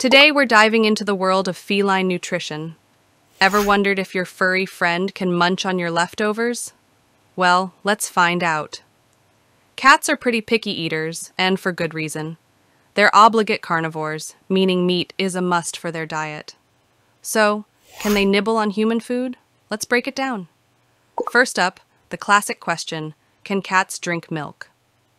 Today we're diving into the world of feline nutrition. Ever wondered if your furry friend can munch on your leftovers? Well, let's find out. Cats are pretty picky eaters, and for good reason. They're obligate carnivores, meaning meat is a must for their diet. So, can they nibble on human food? Let's break it down. First up, the classic question, can cats drink milk?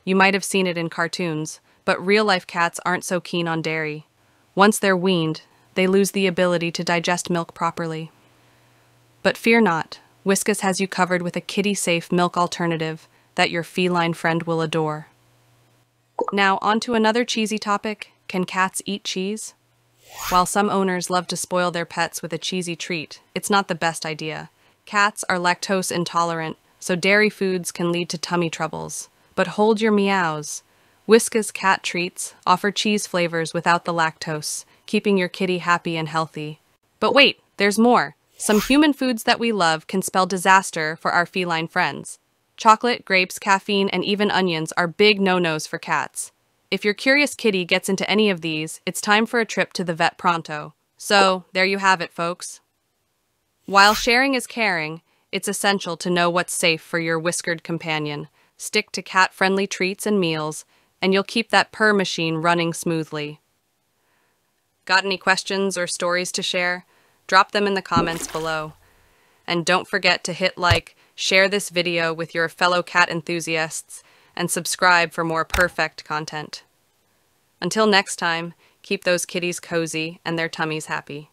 You might have seen it in cartoons, but real-life cats aren't so keen on dairy. Once they're weaned, they lose the ability to digest milk properly. But fear not, Whiskas has you covered with a kitty-safe milk alternative that your feline friend will adore. Now, on to another cheesy topic, can cats eat cheese? While some owners love to spoil their pets with a cheesy treat, it's not the best idea. Cats are lactose intolerant, so dairy foods can lead to tummy troubles. But hold your meows. Whiskas cat treats offer cheese flavors without the lactose, keeping your kitty happy and healthy. But wait, there's more. Some human foods that we love can spell disaster for our feline friends. Chocolate, grapes, caffeine, and even onions are big no-nos for cats. If your curious kitty gets into any of these, it's time for a trip to the vet pronto. So, there you have it, folks. While sharing is caring, it's essential to know what's safe for your whiskered companion. Stick to cat-friendly treats and meals, and you'll keep that purr machine running smoothly. Got any questions or stories to share? Drop them in the comments below. And don't forget to hit like, share this video with your fellow cat enthusiasts, and subscribe for more perfect content. Until next time, keep those kitties cozy and their tummies happy.